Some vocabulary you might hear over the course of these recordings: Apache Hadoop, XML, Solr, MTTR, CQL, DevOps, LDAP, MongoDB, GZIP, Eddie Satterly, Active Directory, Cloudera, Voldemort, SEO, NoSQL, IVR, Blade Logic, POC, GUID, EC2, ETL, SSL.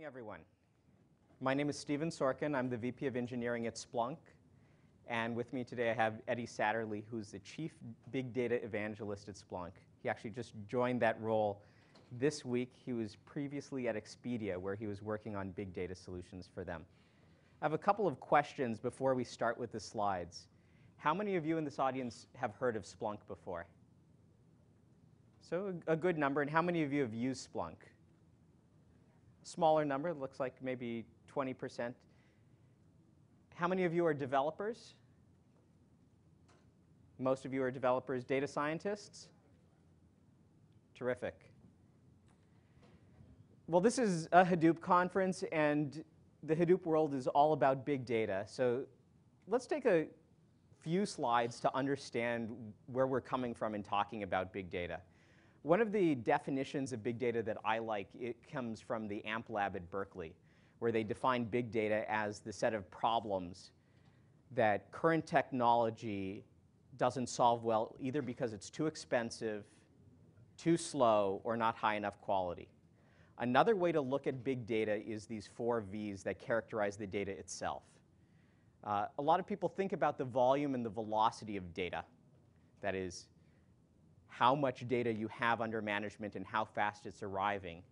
morning, everyone. My name is Stephen Sorkin. I'm the VP of Engineering at Splunk. And with me today, I have Eddie Satterly, who's the Chief Big Data Evangelist at Splunk. He actually just joined that role this week. He was previously at Expedia, where he was working on big data solutions for them. I have a couple of questions before we start with the slides. How many of you in this audience have heard of Splunk before? So a good number. And how many of you have used Splunk? Smaller number, looks like maybe 20%. How many of you are developers? Most of you are developers, data scientists? Terrific. Well, this is a Hadoop conference, and the Hadoop world is all about big data. So let's take a few slides to understand where we're coming from in talking about big data. One of the definitions of big data that I like, it comes from the AMP lab at Berkeley, where they define big data as the set of problems that current technology doesn't solve well, either because it's too expensive, too slow, or not high enough quality. Another way to look at big data is these four Vs that characterize the data itself. A lot of people think about the volume and the velocity of data. That is, how much data you have under management and how fast it's arriving.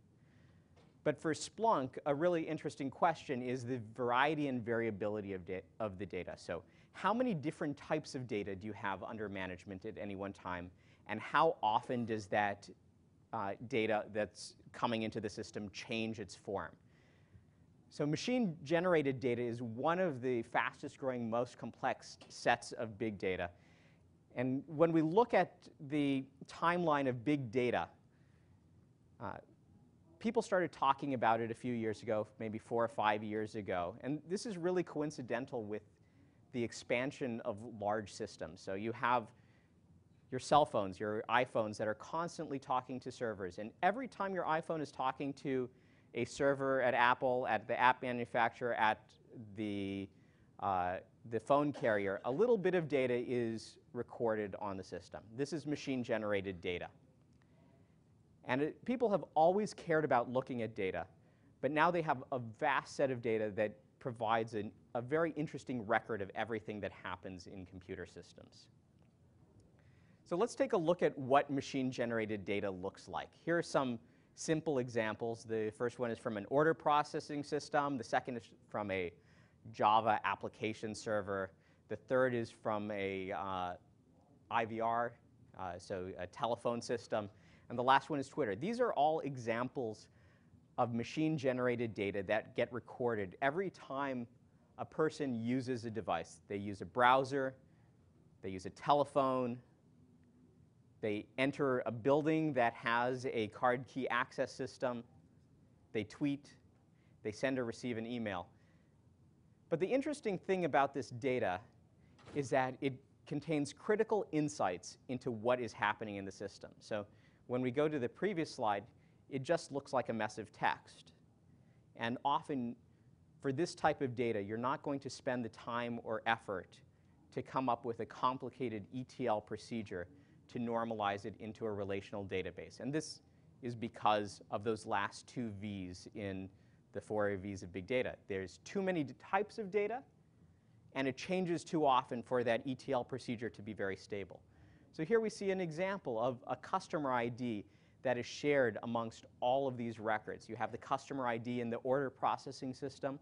But for Splunk, a really interesting question is the variety and variability of the data. So how many different types of data do you have under management at any one time? And how often does that data that's coming into the system change its form? So machine-generated data is one of the fastest-growing, most complex sets of big data. And when we look at the timeline of big data, people started talking about it a few years ago, maybe 4 or 5 years ago. And this is really coincidental with the expansion of large systems. So you have your cell phones, your iPhones that are constantly talking to servers. And every time your iPhone is talking to a server at Apple, at the app manufacturer, at the phone carrier, a little bit of data is recorded on the system. This is machine-generated data. And people have always cared about looking at data, but now they have a vast set of data that provides a very interesting record of everything that happens in computer systems. So let's take a look at what machine-generated data looks like. Here are some simple examples. The first one is from an order processing system. The second is from a Java application server. The third is from a IVR, so a telephone system. And the last one is Twitter. These are all examples of machine-generated data that get recorded every time a person uses a device. They use a browser. They use a telephone. They enter a building that has a card key access system. They tweet. They send or receive an email. But the interesting thing about this data is that it contains critical insights into what is happening in the system. So when we go to the previous slide, it just looks like a mess of text. And often, for this type of data, you're not going to spend the time or effort to come up with a complicated ETL procedure to normalize it into a relational database. And this is because of those last two Vs in the four V's of big data. There's too many types of data, and it changes too often for that ETL procedure to be very stable. So here we see an example of a customer ID that is shared amongst all of these records. You have the customer ID in the order processing system.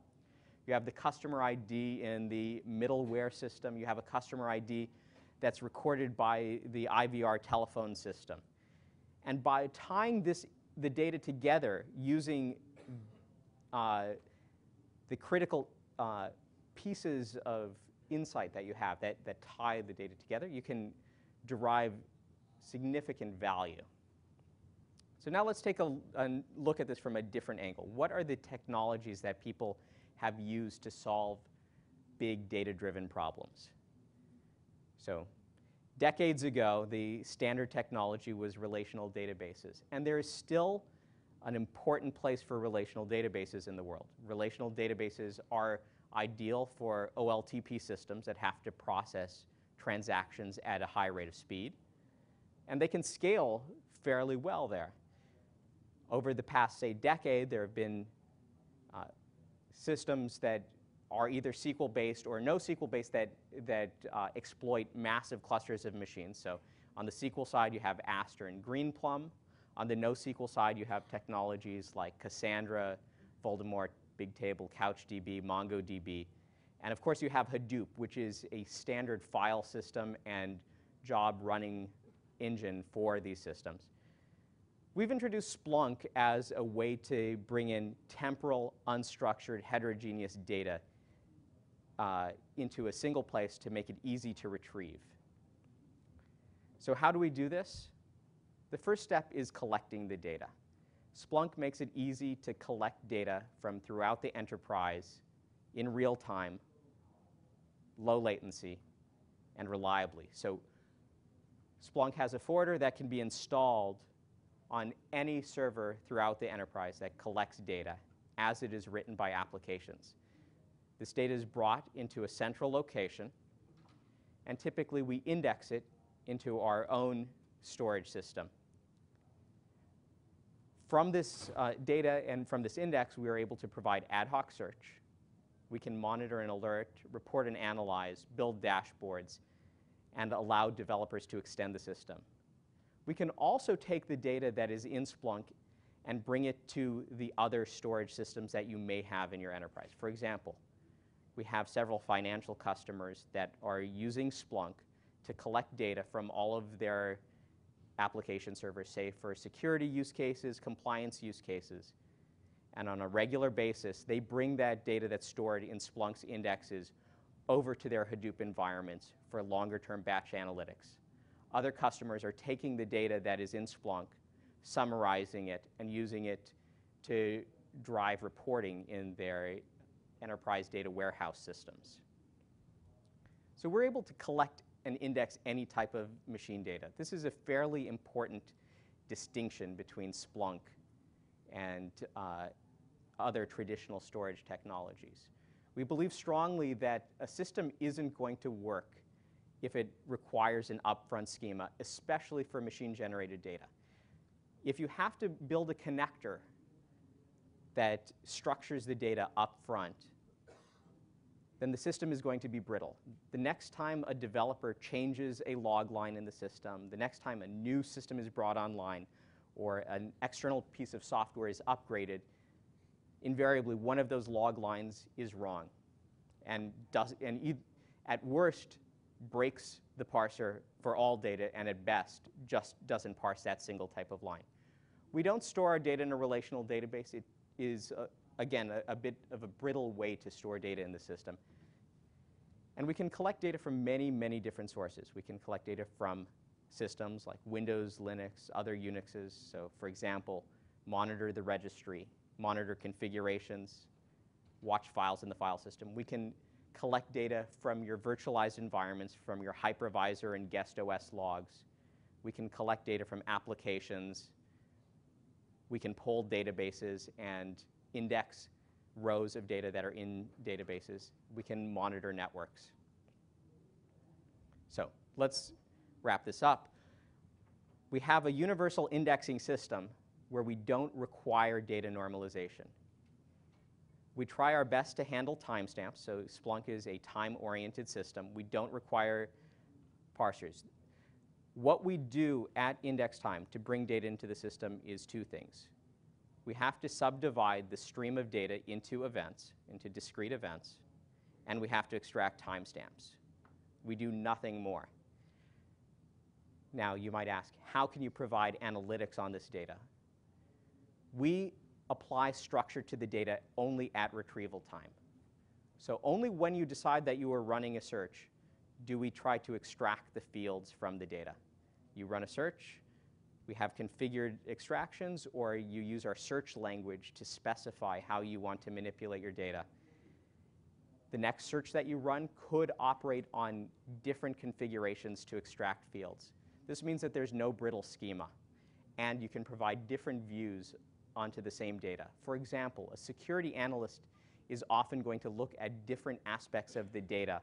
You have the customer ID in the middleware system. You have a customer ID that's recorded by the IVR telephone system. And by tying the data together using the critical pieces of insight that you have that tie the data together, you can derive significant value. So now let's take a look at this from a different angle. What are the technologies that people have used to solve big data-driven problems? So decades ago, the standard technology was relational databases, and there is still an important place for relational databases in the world. Relational databases are ideal for OLTP systems that have to process transactions at a high rate of speed. And they can scale fairly well there. Over the past, say, decade, there have been systems that are either SQL-based or NoSQL-based that exploit massive clusters of machines. So on the SQL side, you have Aster and Greenplum. On the NoSQL side, you have technologies like Cassandra, Voldemort, Bigtable, CouchDB, MongoDB. And of course, you have Hadoop, which is a standard file system and job running engine for these systems. We've introduced Splunk as a way to bring in temporal, unstructured, heterogeneous data into a single place to make it easy to retrieve. So how do we do this? The first step is collecting the data. Splunk makes it easy to collect data from throughout the enterprise in real time, low latency, and reliably. So Splunk has a forwarder that can be installed on any server throughout the enterprise that collects data as it is written by applications. This data is brought into a central location, and typically we index it into our own storage system. From this data and from this index, we are able to provide ad hoc search. We can monitor and alert, report and analyze, build dashboards, and allow developers to extend the system. We can also take the data that is in Splunk and bring it to the other storage systems that you may have in your enterprise. For example, we have several financial customers that are using Splunk to collect data from all of their application servers, say for security use cases, compliance use cases. And on a regular basis, they bring that data that's stored in Splunk's indexes over to their Hadoop environments for longer-term batch analytics. Other customers are taking the data that is in Splunk, summarizing it, and using it to drive reporting in their enterprise data warehouse systems. So we're able to collect and index any type of machine data. This is a fairly important distinction between Splunk and other traditional storage technologies. We believe strongly that a system isn't going to work if it requires an upfront schema, especially for machine-generated data. If you have to build a connector that structures the data upfront, then the system is going to be brittle. The next time a developer changes a log line in the system, the next time a new system is brought online, or an external piece of software is upgraded, invariably one of those log lines is wrong and at worst breaks the parser for all data, and at best just doesn't parse that single type of line. We don't store our data in a relational database. It is again, a bit of a brittle way to store data in the system. And we can collect data from many, many different sources. We can collect data from systems like Windows, Linux, other Unixes. So for example, monitor the registry, monitor configurations, watch files in the file system. We can collect data from your virtualized environments, from your hypervisor and guest OS logs. We can collect data from applications. We can pull databases and index rows of data that are in databases. We can monitor networks. So let's wrap this up. We have a universal indexing system where we don't require data normalization. We try our best to handle timestamps, so Splunk is a time-oriented system. We don't require parsers. What we do at index time to bring data into the system is two things. We have to subdivide the stream of data into events, into discrete events, and we have to extract timestamps. We do nothing more. Now, you might ask, how can you provide analytics on this data? We apply structure to the data only at retrieval time. So only when you decide that you are running a search do we try to extract the fields from the data. You run a search. We have configured extractions, or you use our search language to specify how you want to manipulate your data. The next search that you run could operate on different configurations to extract fields. This means that there's no brittle schema, and you can provide different views onto the same data. For example, a security analyst is often going to look at different aspects of the data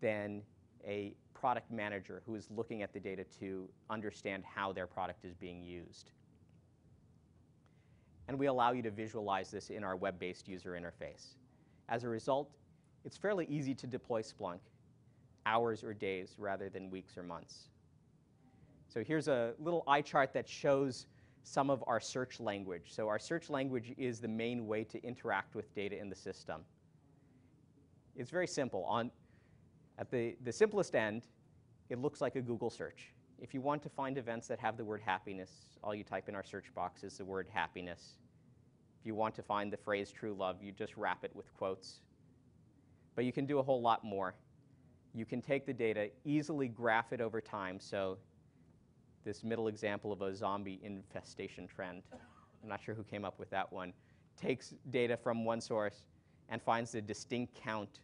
than a product manager who is looking at the data to understand how their product is being used. and we allow you to visualize this in our web-based user interface. As a result, it's fairly easy to deploy Splunk, hours or days rather than weeks or months. So here's a little eye chart that shows some of our search language. So our search language is the main way to interact with data in the system. It's very simple. At the simplest end, it looks like a Google search. If you want to find events that have the word happiness, all you type in our search box is the word happiness. If you want to find the phrase true love, you just wrap it with quotes. But you can do a whole lot more. You can take the data, easily graph it over time. So this middle example of a zombie infestation trend, I'm not sure who came up with that one, takes data from one source and finds the distinct count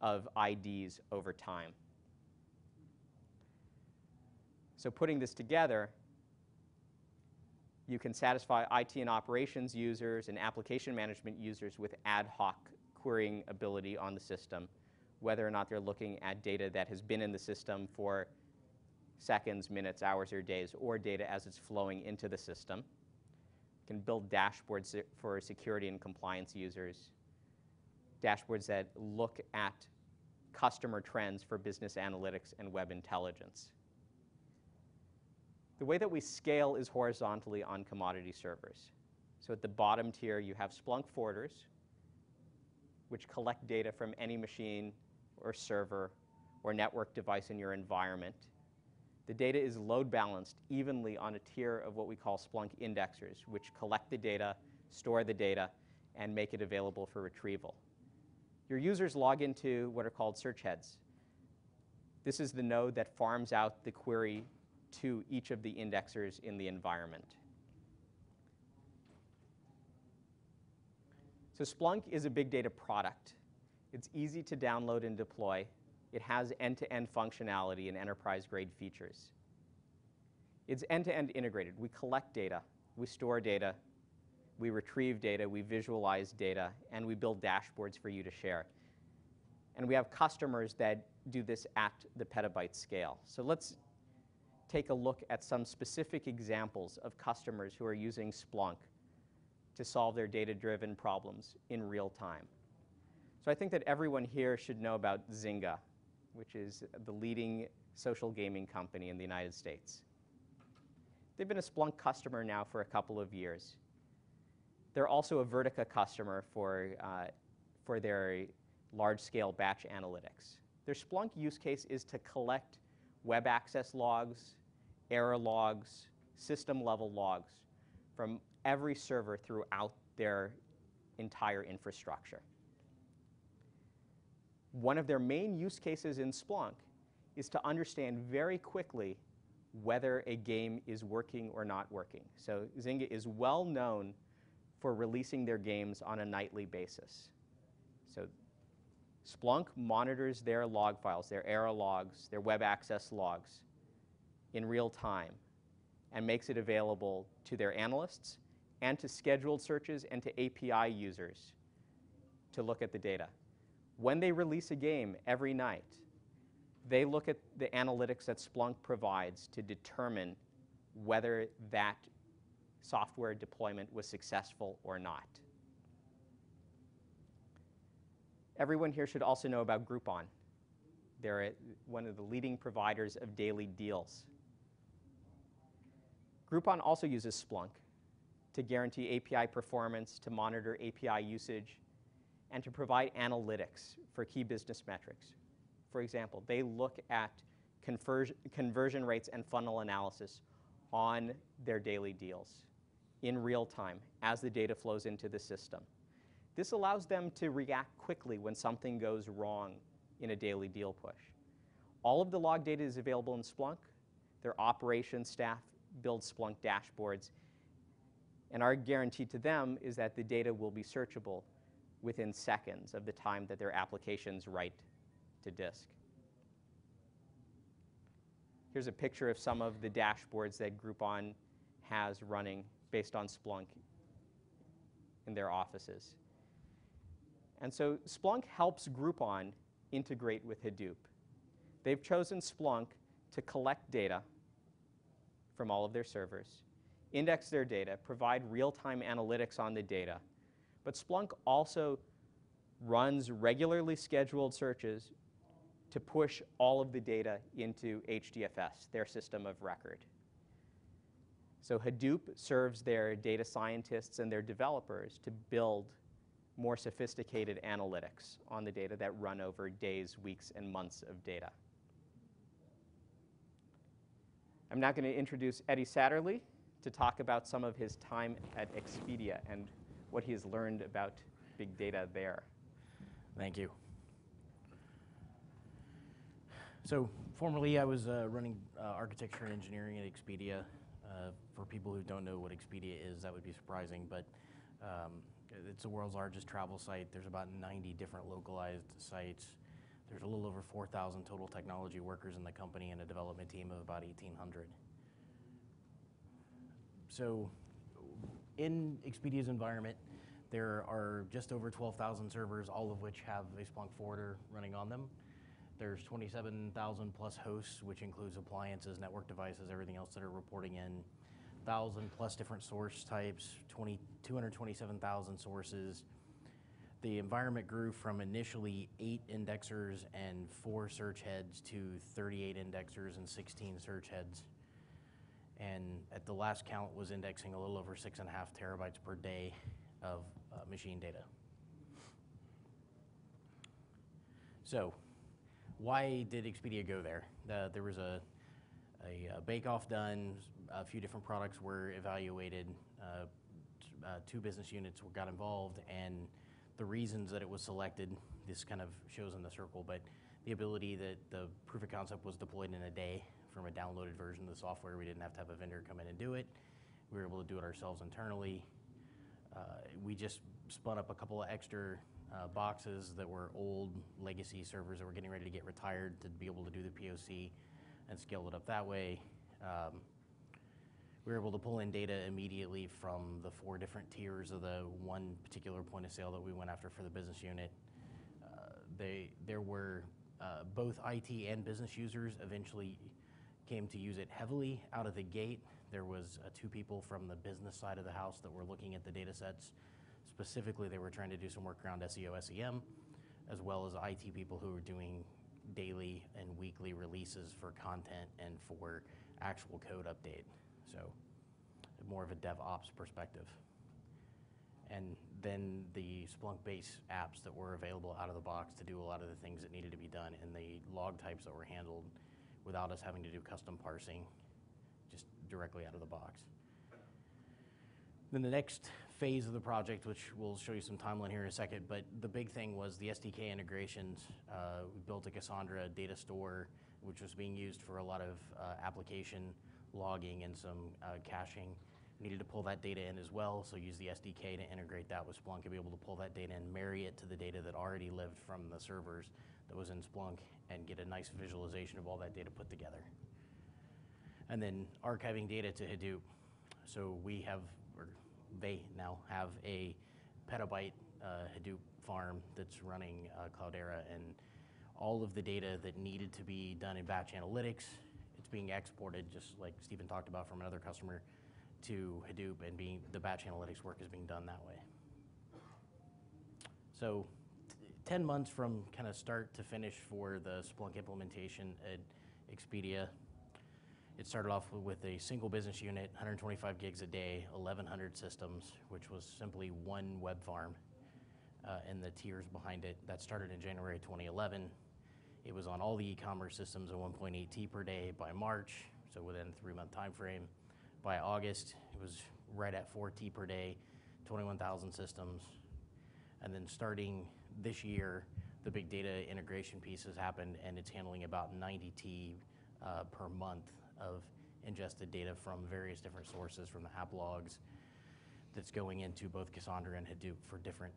of IDs over time. So putting this together, you can satisfy IT and operations users and application management users with ad hoc querying ability on the system, whether or not they're looking at data that has been in the system for seconds, minutes, hours, or days, or data as it's flowing into the system. You can build dashboards for security and compliance users, dashboards that look at customer trends for business analytics and web intelligence. The way that we scale is horizontally on commodity servers. So at the bottom tier, you have Splunk forwarders, which collect data from any machine or server or network device in your environment. The data is load balanced evenly on a tier of what we call Splunk indexers, which collect the data, store the data, and make it available for retrieval. Your users log into what are called search heads. This is the node that farms out the query to each of the indexers in the environment. So Splunk is a big data product. It's easy to download and deploy. It has end-to-end functionality and enterprise-grade features. It's end-to-end integrated. We collect data, we store data, we retrieve data, we visualize data, and we build dashboards for you to share. And we have customers that do this at the petabyte scale. So let's take a look at some specific examples of customers who are using Splunk to solve their data-driven problems in real time. So I think that everyone here should know about Zynga, which is the leading social gaming company in the United States. They've been a Splunk customer now for a couple of years. They're also a Vertica customer for their large-scale batch analytics. Their Splunk use case is to collect web access logs, error logs, system-level logs from every server throughout their entire infrastructure. One of their main use cases in Splunk is to understand very quickly whether a game is working or not working. So Zynga is well known for releasing their games on a nightly basis. So Splunk monitors their log files, their error logs, their web access logs in real time and makes it available to their analysts and to scheduled searches and to API users to look at the data. When they release a game every night, they look at the analytics that Splunk provides to determine whether that software deployment was successful or not. Everyone here should also know about Groupon. They're one of the leading providers of daily deals. Groupon also uses Splunk to guarantee API performance, to monitor API usage, and to provide analytics for key business metrics. For example, they look at conversion rates and funnel analysis on their daily deals in real time as the data flows into the system. This allows them to react quickly when something goes wrong in a daily deal push. All of the log data is available in Splunk. Their operations staff builds Splunk dashboards, and our guarantee to them is that the data will be searchable within seconds of the time that their applications write to disk. Here's a picture of some of the dashboards that Groupon has running based on Splunk in their offices. And so Splunk helps Groupon integrate with Hadoop. They've chosen Splunk to collect data from all of their servers, index their data, provide real-time analytics on the data. But Splunk also runs regularly scheduled searches to push all of the data into HDFS, their system of record. So Hadoop serves their data scientists and their developers to build more sophisticated analytics on the data that run over days, weeks, and months of data. I'm now going to introduce Eddie Satterly to talk about some of his time at Expedia and what he has learned about big data there. Thank you. So formerly, I was running architecture and engineering at Expedia. For people who don't know what Expedia is, that would be surprising, but it's the world's largest travel site. There's about 90 different localized sites. There's a little over 4,000 total technology workers in the company and a development team of about 1,800. So in Expedia's environment, there are just over 12,000 servers, all of which have a Splunk forwarder running on them. There's 27,000 plus hosts, which includes appliances, network devices, everything else that are reporting in. 1,000 plus different source types, 227,000 sources. The environment grew from initially 8 indexers and 4 search heads to 38 indexers and 16 search heads. And at the last count was indexing a little over 6.5 terabytes per day of machine data. So why did Expedia go there? There was a bake-off done, a few different products were evaluated, 2 business units got involved, and the reasons that it was selected, this kind of shows in the circle, but the ability that the proof of concept was deployed in a day from a downloaded version of the software. We didn't have to have a vendor come in and do it. We were able to do it ourselves internally. We just spun up a couple of extra boxes that were old legacy servers that were getting ready to get retired to be able to do the POC and scale it up that way. We were able to pull in data immediately from the 4 different tiers of the one particular point of sale that we went after for the business unit. There were both IT and business users eventually came to use it heavily out of the gate. There was 2 people from the business side of the house that were looking at the data sets. Specifically, they were trying to do some work around SEO, SEM, as well as IT people who were doing daily and weekly releases for content and for actual code update. So more of a DevOps perspective. And then the Splunk-based apps that were available out of the box to do a lot of the things that needed to be done and the log types that were handled without us having to do custom parsing, just directly out of the box. Then the next phase of the project, which we'll show you some timeline here in a second, but the big thing was the SDK integrations. We built a Cassandra data store, which was being used for a lot of application logging and some caching. We needed to pull that data in as well, so use the SDK to integrate that with Splunk and be able to pull that data and marry it to the data that already lived from the servers that was in Splunk and get a nice visualization of all that data put together. And then archiving data to Hadoop. So we have, or they now have, a petabyte Hadoop farm that's running Cloudera, and all of the data that needed to be done in batch analytics, being exported, just like Stephen talked about, from another customer to Hadoop, and being the batch analytics work is being done that way. So 10 months from kind of start to finish for the Splunk implementation at Expedia. It started off with a single business unit, 125 gigs a day, 1,100 systems, which was simply one web farm and the tiers behind it. That started in January 2011. It was on all the e-commerce systems at 1.8T per day by March, so within a 3-month time frame. By August, it was right at 4T per day, 21,000 systems. And then starting this year, the big data integration piece has happened, and it's handling about 90T per month of ingested data from various different sources, from the app logs that's going into both Cassandra and Hadoop for different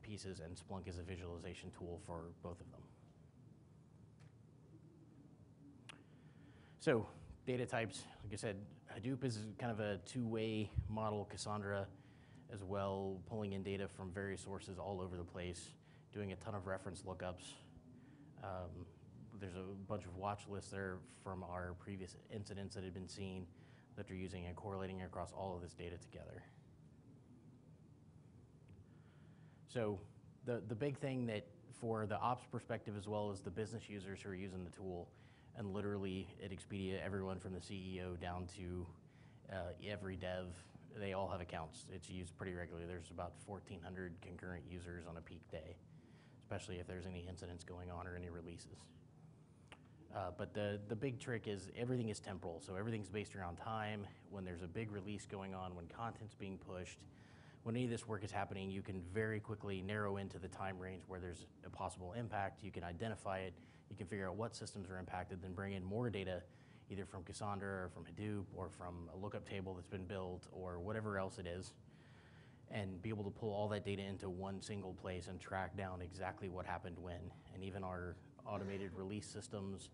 pieces, and Splunk is a visualization tool for both of them. So data types, like I said, Hadoop is kind of a two-way model, Cassandra as well, pulling in data from various sources all over the place, doing a ton of reference lookups. There's a bunch of watch lists there from our previous incidents that had been seen that you're using and correlating across all of this data together. So the big thing that for the ops perspective, as well as the business users who are using the tool, and literally at Expedia, everyone from the CEO down to every dev, they all have accounts. It's used pretty regularly. There's about 1,400 concurrent users on a peak day, especially if there's any incidents going on or any releases. But the big trick is everything is temporal, so everything's based around time. When there's a big release going on, when content's being pushed, when any of this work is happening, you can very quickly narrow into the time range where there's a possible impact. You can identify it. You can figure out what systems are impacted, then bring in more data, either from Cassandra or from Hadoop or from a lookup table that's been built or whatever else it is, and be able to pull all that data into one single place and track down exactly what happened when. And even our automated release systems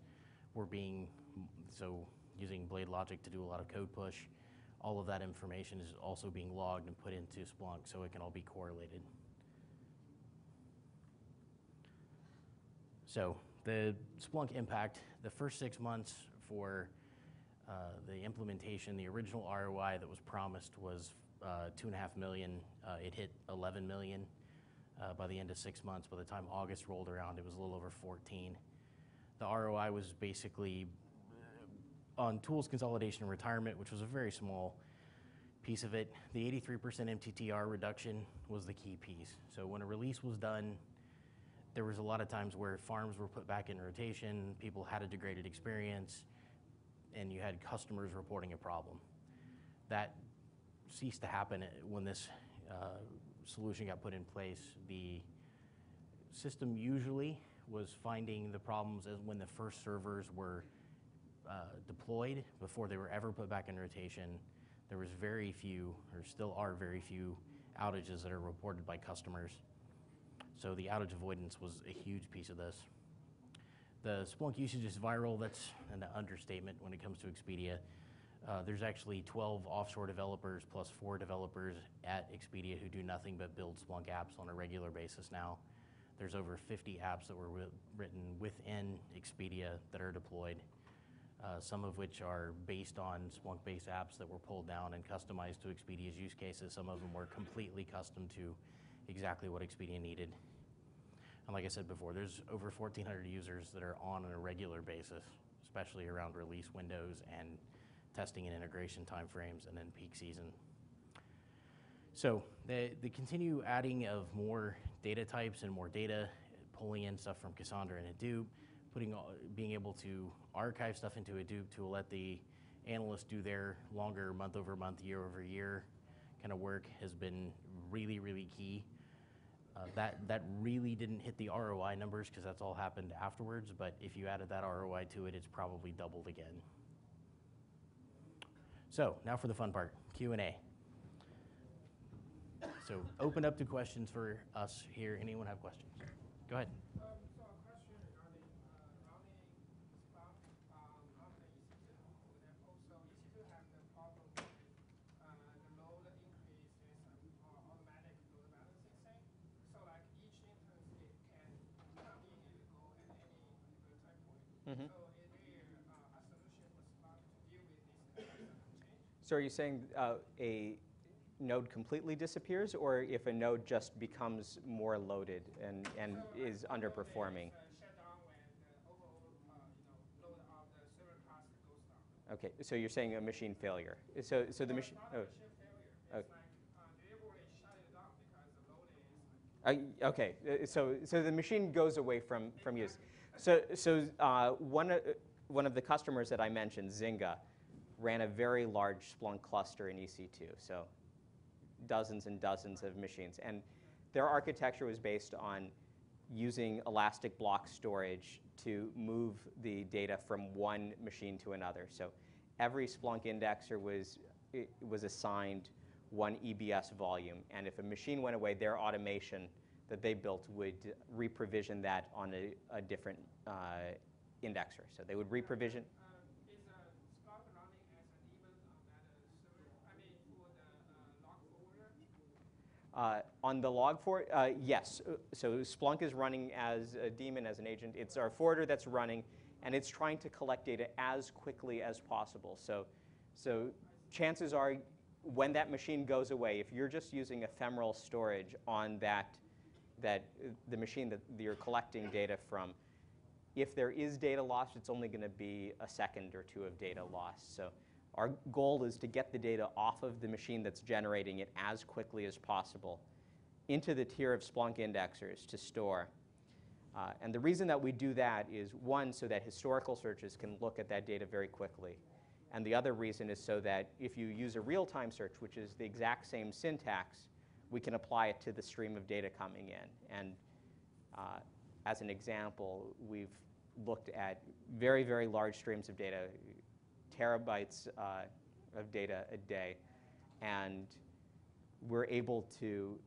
were being, so using Blade Logic to do a lot of code push, all of that information is also being logged and put into Splunk so it can all be correlated. So the Splunk impact, the first 6 months for the implementation, the original ROI that was promised was $2.5 million. It hit 11 million by the end of 6 months. By the time August rolled around, it was a little over 14. The ROI was basically on tools consolidation and retirement, which was a very small piece of it. The 83% MTTR reduction was the key piece. So when a release was done, there was a lot of times where farms were put back in rotation, people had a degraded experience, and you had customers reporting a problem. That ceased to happen when this solution got put in place. The system usually was finding the problems as when the first servers were deployed before they were ever put back in rotation. There was very few, or still are very few, outages that are reported by customers. So the outage avoidance was a huge piece of this. The Splunk usage is viral. That's an understatement when it comes to Expedia. There's actually 12 offshore developers plus 4 developers at Expedia who do nothing but build Splunk apps on a regular basis now. There's over 50 apps that were written within Expedia that are deployed. Some of which are based on Splunk-based apps that were pulled down and customized to Expedia's use cases. Some of them were completely custom to exactly what Expedia needed. And like I said before, there's over 1,400 users that are on a regular basis, especially around release windows and testing and integration timeframes and then peak season. So the continue adding of more data types and more data, pulling in stuff from Cassandra and Hadoop, being able to archive stuff into Hadoop to let the analysts do their longer month over month, year over year kind of work has been really, really key. That really didn't hit the ROI numbers because that's all happened afterwards, but if you added that ROI to it, it's probably doubled again. So now for the fun part, Q&A. So open up to questions for us here. Anyone have questions? Go ahead. Mm-hmm. So is there a solution for Splunk to deal with this kind of change? So are you saying a node completely disappears, or if a node just becomes more loaded and so is underperforming? Is, shut down when the overall load of the server cluster goes down. Okay, so you're saying a machine failure. So the machine. Oh. Machine failure. It's like deliberately shut it down because the load is. Okay, so the machine goes away from use. So one of the customers that I mentioned, Zynga, ran a very large Splunk cluster in EC2, so dozens and dozens of machines. And their architecture was based on using elastic block storage to move the data from one machine to another. So every Splunk indexer was assigned one EBS volume. And if a machine went away, their automation that they built would reprovision that on a different indexer. So they would reprovision. Is Splunk running as an even on that server? I mean, for the log forwarder? On the log forwarder, yes. So Splunk is running as a daemon, as an agent. It's our forwarder that's running, and it's trying to collect data as quickly as possible. So chances are when that machine goes away, if you're just using ephemeral storage on the machine that you're collecting data from, if there is data lost, it's only going to be a second or two of data lost. So our goal is to get the data off of the machine that's generating it as quickly as possible into the tier of Splunk indexers to store. And the reason that we do that is, one, so that historical searches can look at that data very quickly. And the other reason is so that if you use a real-time search, which is the exact same syntax, we can apply it to the stream of data coming in. And as an example, we've looked at very, very large streams of data, terabytes of data a day. And we're able to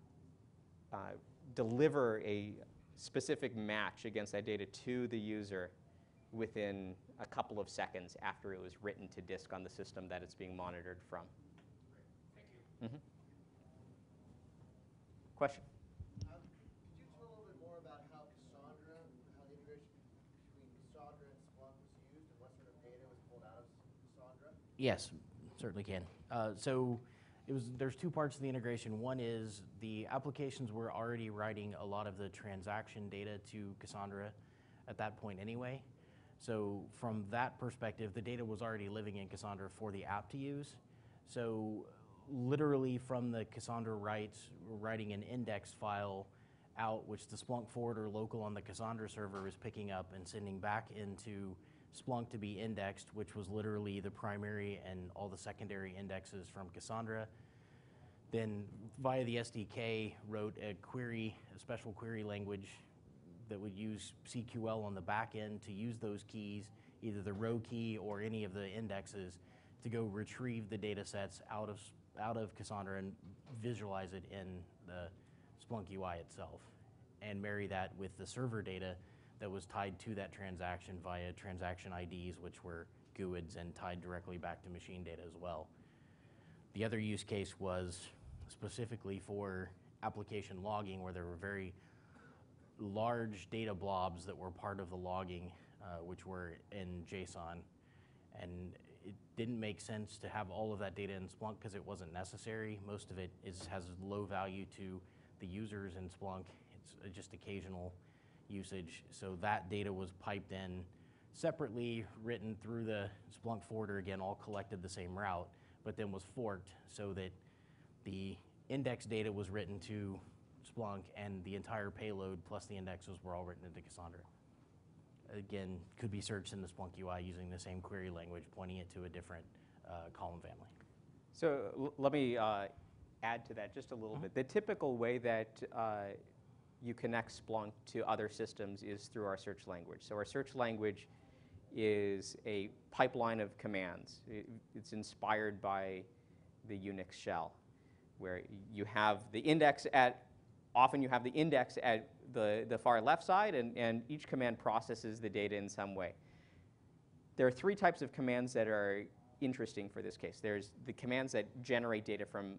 deliver a specific match against that data to the user within a couple of seconds after it was written to disk on the system that it's being monitored from. Great. Thank you. Mm-hmm. Question? Could you tell a little bit more about how Cassandra, how the integration between Cassandra and Splunk was used, and what sort of data was pulled out of Cassandra? Yes, certainly can. There's two parts to the integration. One is the applications were already writing a lot of the transaction data to Cassandra at that point anyway. So from that perspective, the data was already living in Cassandra for the app to use. So literally from the Cassandra writes, writing an index file out, which the Splunk forwarder local on the Cassandra server is picking up and sending back into Splunk to be indexed, which was literally the primary and all the secondary indexes from Cassandra. Then via the SDK wrote a query, a special query language that would use CQL on the back end to use those keys, either the row key or any of the indexes, to go retrieve the data sets out of Cassandra and visualize it in the Splunk UI itself, and marry that with the server data that was tied to that transaction via transaction IDs, which were GUIDs and tied directly back to machine data as well. The other use case was specifically for application logging, where there were very large data blobs that were part of the logging, which were in JSON. And it didn't make sense to have all of that data in Splunk because it wasn't necessary. Most of it has low value to the users in Splunk. It's just occasional usage, so that data was piped in separately, written through the Splunk forwarder again, all collected the same route, but then was forked so that the index data was written to Splunk and the entire payload plus the indexes were all written into Cassandra. Again, could be searched in the Splunk UI using the same query language, pointing it to a different column family. So let me add to that just a little bit. The typical way that you connect Splunk to other systems is through our search language. So our search language is a pipeline of commands. It's inspired by the Unix shell, where you have the index at, often you have the index at the far left side, and each command processes the data in some way. There are three types of commands that are interesting for this case. There's the commands that generate data from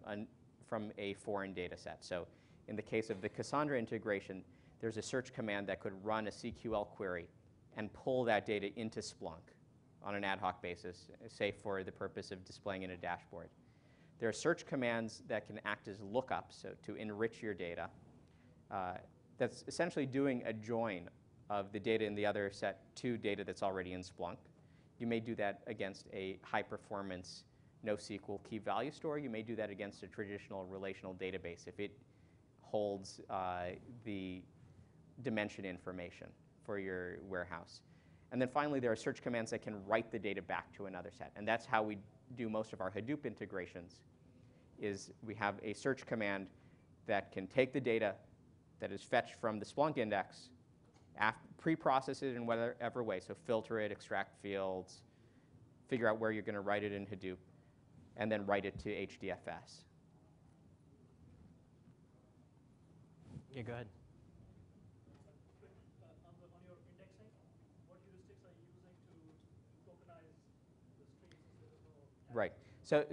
a foreign data set. So in the case of the Cassandra integration, there's a search command that could run a CQL query and pull that data into Splunk on an ad hoc basis, say for the purpose of displaying in a dashboard. There are search commands that can act as lookups, so to enrich your data. That's essentially doing a join of the data in the other set to data that's already in Splunk. You may do that against a high-performance NoSQL key-value store. You may do that against a traditional relational database if it holds the dimension information for your warehouse. And then finally, there are search commands that can write the data back to another set. And that's how we do most of our Hadoop integrations, is we have a search command that can take the data that is fetched from the Splunk index, pre-process it in whatever way, so filter it, extract fields, figure out where you're going to write it in Hadoop, and then write it to HDFS. Yeah, go ahead. On your indexing, what heuristics are you using to tokenize the streams? Right.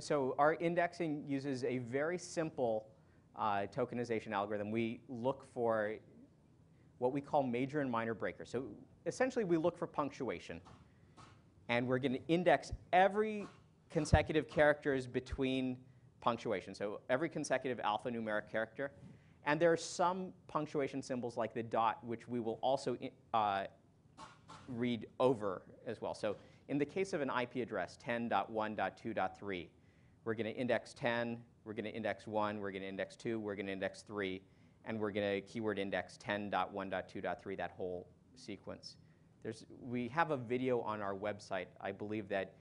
So our indexing uses a very simple tokenization algorithm. We look for what we call major and minor breakers. So essentially, we look for punctuation. And we're going to index every consecutive characters between punctuation, so every consecutive alphanumeric character. And there are some punctuation symbols like the dot, which we will also read over as well. So in the case of an IP address, 10.1.2.3, we're going to index 10, we're going to index 1, we're going to index 2, we're going to index 3, and we're going to keyword index 10.1.2.3, that whole sequence. We have a video on our website, I believe, that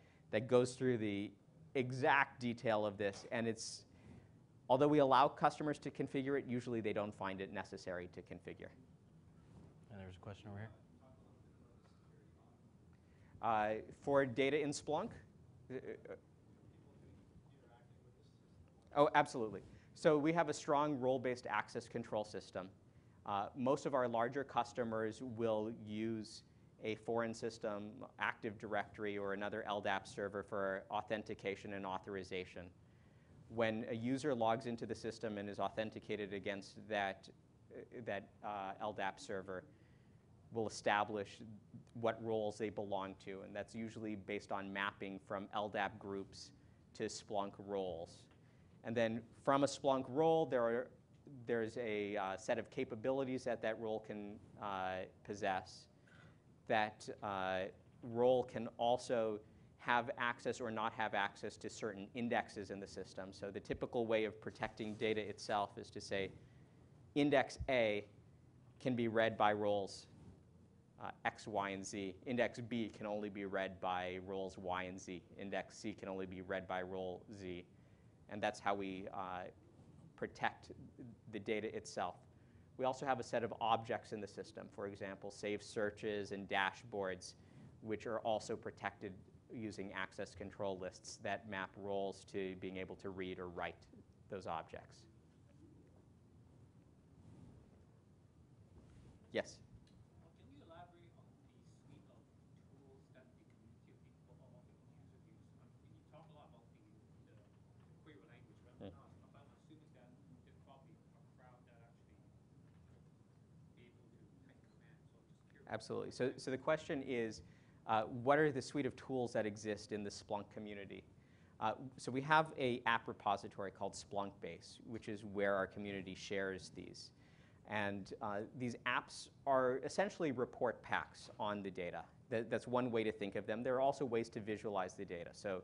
goes through the exact detail of this, and it's, although we allow customers to configure it, usually they don't find it necessary to configure. And there's a question over here. For data in Splunk? Oh, absolutely. So we have a strong role-based access control system. Most of our larger customers will use a foreign system, Active Directory, or another LDAP server for authentication and authorization. When a user logs into the system and is authenticated against that LDAP server, we'll establish what roles they belong to, and that's usually based on mapping from LDAP groups to Splunk roles. And then from a Splunk role, there's a set of capabilities that role can possess. That role can also have access or not have access to certain indexes in the system. So the typical way of protecting data itself is to say index A can be read by roles X, Y, and Z. Index B can only be read by roles Y and Z. Index C can only be read by role Z. And that's how we protect the data itself. We also have a set of objects in the system, for example, saved searches and dashboards, which are also protected using access control lists that map roles to being able to read or write those objects. Yes? Can you elaborate on the suite of tools that the community of people or user use? You talk a lot about the query language, but I'm assuming that there's probably a crowd that actually be able to type commands. So I'm just curious. Absolutely. So the question is, what are the suite of tools that exist in the Splunk community? So we have an app repository called SplunkBase, which is where our community shares these. And these apps are essentially report packs on the data. That's one way to think of them. There are also ways to visualize the data. So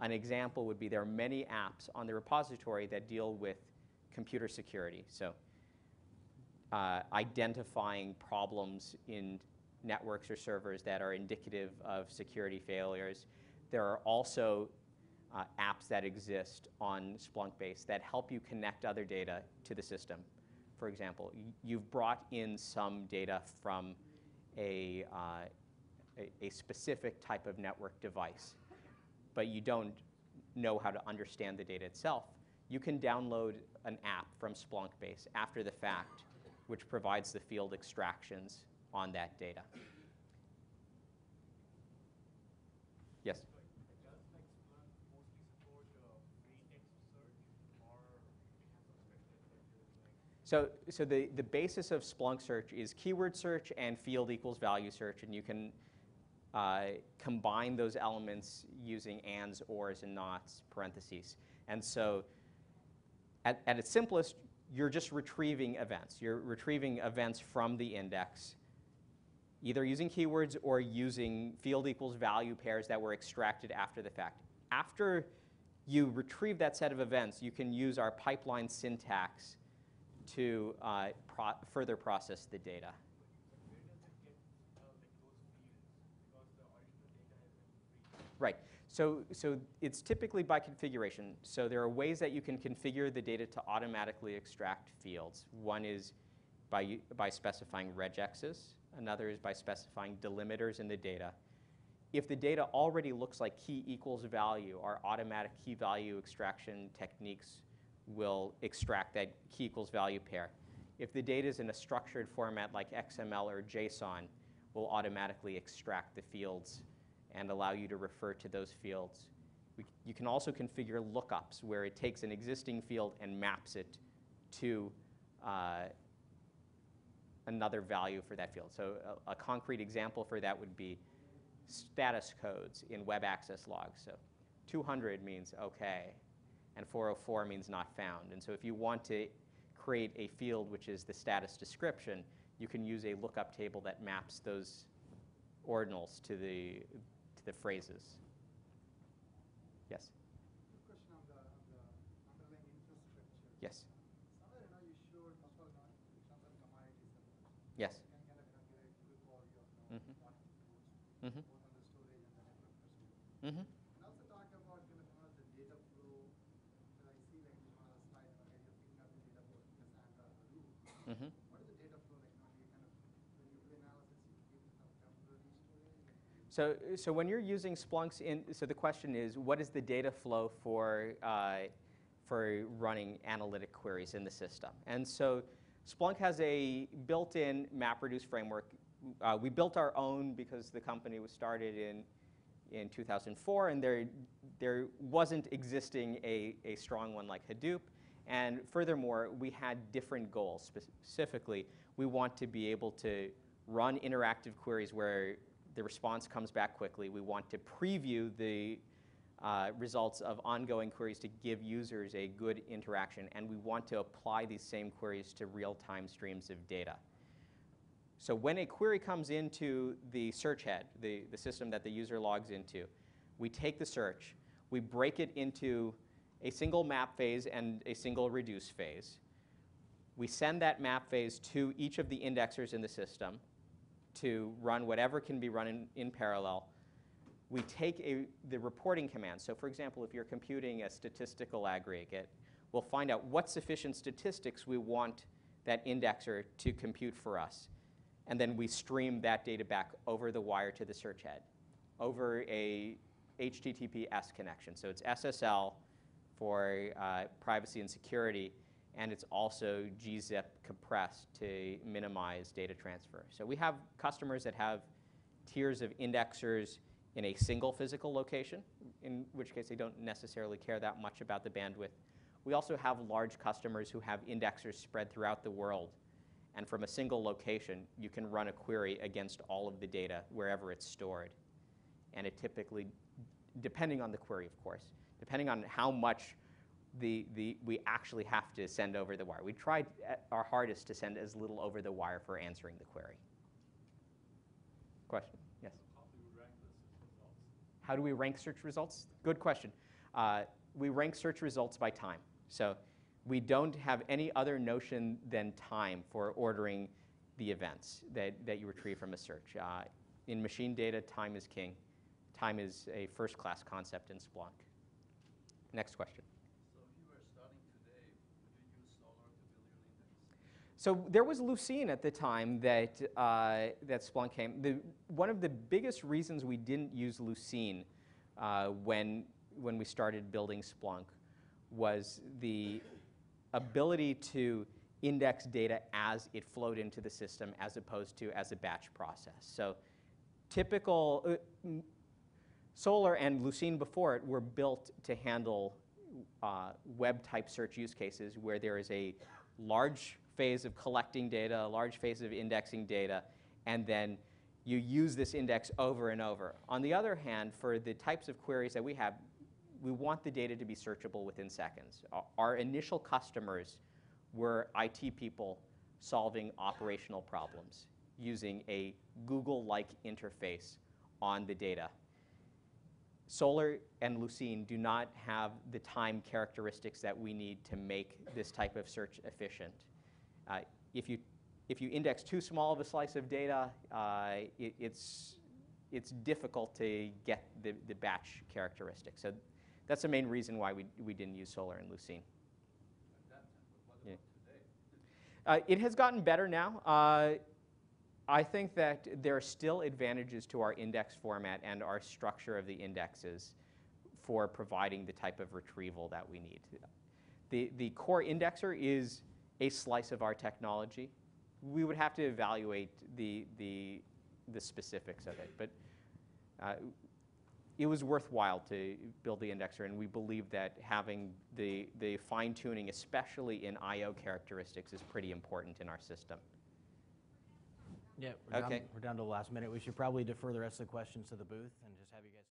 an example would be there are many apps on the repository that deal with computer security. So identifying problems in networks or servers that are indicative of security failures. There are also apps that exist on SplunkBase that help you connect other data to the system. For example, you've brought in some data from a specific type of network device, but you don't know how to understand the data itself. You can download an app from SplunkBase after the fact, which provides the field extractions on that data. Yes? Does Splunk mostly support free text search, or So the basis of Splunk search is keyword search and field equals value search, and you can combine those elements using ands, ors, and nots, parentheses. And so at its simplest, you're just retrieving events. You're retrieving events from the index, either using keywords or using field equals value pairs that were extracted after the fact. After you retrieve that set of events, you can use our pipeline syntax to further process the data. Where does it get those fields? Because the original data is free. Right. So it's typically by configuration. So there are ways that you can configure the data to automatically extract fields. One is by specifying regexes. Another is by specifying delimiters in the data. If the data already looks like key equals value, our automatic key value extraction techniques will extract that key equals value pair. If the data is in a structured format like XML or JSON, we'll automatically extract the fields and allow you to refer to those fields. You can also configure lookups, where it takes an existing field and maps it to another value for that field. So a concrete example for that would be status codes in web access logs. So 200 means OK, and 404 means not found. And so if you want to create a field which is the status description, you can use a lookup table that maps those ordinals to the phrases. Yes? Good question on the underlying infrastructure. Yes. Somewhere you showed multiple commodities. Yes. You can kind of calculate Groupon, your both on the storage and the network perspective. And also talked about kind of the data flow. I see like in one of the slides where you're picking up the data for Cassandra Hadoop. What is the data flow like? So when you're using Splunk's, so the question is, what is the data flow for running analytic queries in the system? And so Splunk has a built-in MapReduce framework. We built our own because the company was started in 2004, and there wasn't existing a strong one like Hadoop. And furthermore, we had different goals. Specifically, we want to be able to run interactive queries where the response comes back quickly. We want to preview the results of ongoing queries to give users a good interaction. And we want to apply these same queries to real-time streams of data. So when a query comes into the search head, the system that the user logs into, we take the search. We break it into a single map phase and a single reduce phase. We send that map phase to each of the indexers in the system to run whatever can be run in parallel. We take the reporting command. So for example, if you're computing a statistical aggregate, we'll find out what sufficient statistics we want that indexer to compute for us. And then we stream that data back over the wire to the search head over a HTTPS connection. So it's SSL for privacy and security. And it's also gzip compressed to minimize data transfer. So we have customers that have tiers of indexers in a single physical location, in which case they don't necessarily care that much about the bandwidth. We also have large customers who have indexers spread throughout the world. And from a single location, you can run a query against all of the data wherever it's stored. And it typically, depending on the query, of course, depending on how much we actually have to send over the wire. We tried our hardest to send as little over the wire for answering the query. Question? Yes? How do you rank the search results? How do we rank search results? Good question. We rank search results by time. So we don't have any other notion than time for ordering the events that you retrieve from a search. In machine data, time is king. Time is a first-class concept in Splunk. Next question. So there was Lucene at the time that Splunk came. One of the biggest reasons we didn't use Lucene when we started building Splunk was the ability to index data as it flowed into the system as opposed to as a batch process. So typical Solr and Lucene before it were built to handle web-type search use cases where there is a large phase of collecting data, a large phase of indexing data, and then you use this index over and over. On the other hand, for the types of queries that we have, we want the data to be searchable within seconds. Our initial customers were IT people solving operational problems using a Google-like interface on the data. Solr and Lucene do not have the time characteristics that we need to make this type of search efficient. If you index too small of a slice of data, it's difficult to get the batch characteristics. So that's the main reason why we didn't use Solr and Lucene. Yeah. It has gotten better now. I think that there are still advantages to our index format and our structure of the indexes for providing the type of retrieval that we need. The core indexer is a slice of our technology. We would have to evaluate the specifics of it, but it was worthwhile to build the indexer, and we believe that having the fine-tuning, especially in I/O characteristics, is pretty important in our system. Yeah, we're down to the last minute. We should probably defer the rest of the questions to the booth and just have you guys.